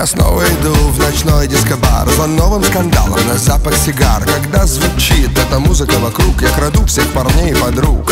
я снова иду в ночной дискобар за новым скандалом на запах сигар. Когда звучит эта музыка вокруг, я краду всех парней и подруг.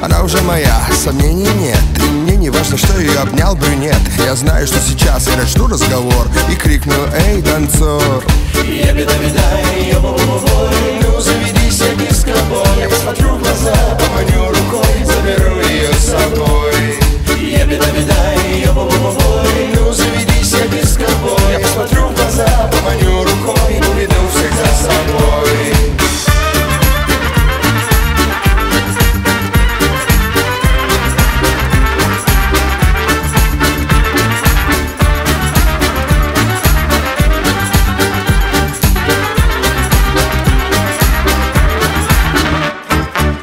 Она уже моя, сомнений нет, и мне не важно, что ее обнял брюнет. Я знаю, что сейчас я начну разговор и крикну: эй, танцор, я беда-беда, я бомбовой, ну заведись, я дискобой. Я посмотрю в глаза, поманю рукой, заберу ее с собой. Я беда-беда, я бомбовой, ну заведись, я дискобой. Я посмотрю в глаза, поманю рукой, уведу всех за собой.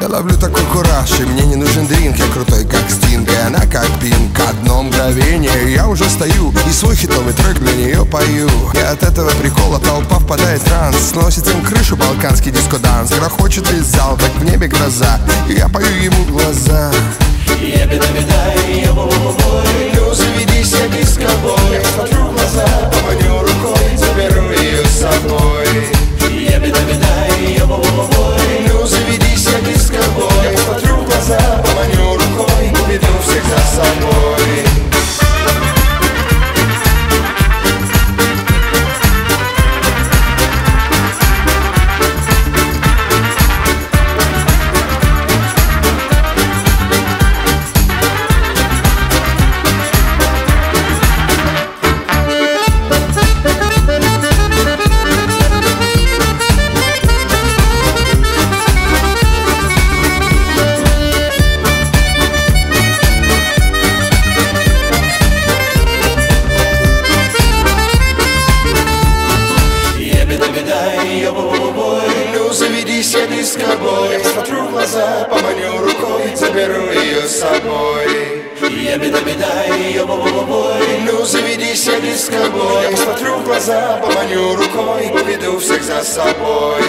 Ловлю такой кураж, и мне не нужен дринк. Я крутой, как Sting, и она как Pink. Одно мгновение, я уже стою и свой хитовый трек для нее пою. И от этого прикола толпа впадает в транс, сносит им крышу балканский дискоданс. Грохочет весь зал, как в небе гроза, и я пою ему в глаза. Я беда-беда, я бомбовой, ну заведись, я дискобой. Я посмотрю в глаза, поманю рукой, заберу ее с собой. Я беда-беда, я бомбовой, ну заведись, я дискобой. Я посмотрю в глаза, поманю рукой, уведу всех за собой. Я посмотрю в глаза, поманю рукой, заберу ее с собой. Я беда-беда, я бомбовой, ну заведись, я дискобой. Я посмотрю в глаза, поманю рукой, уведу всех за собой.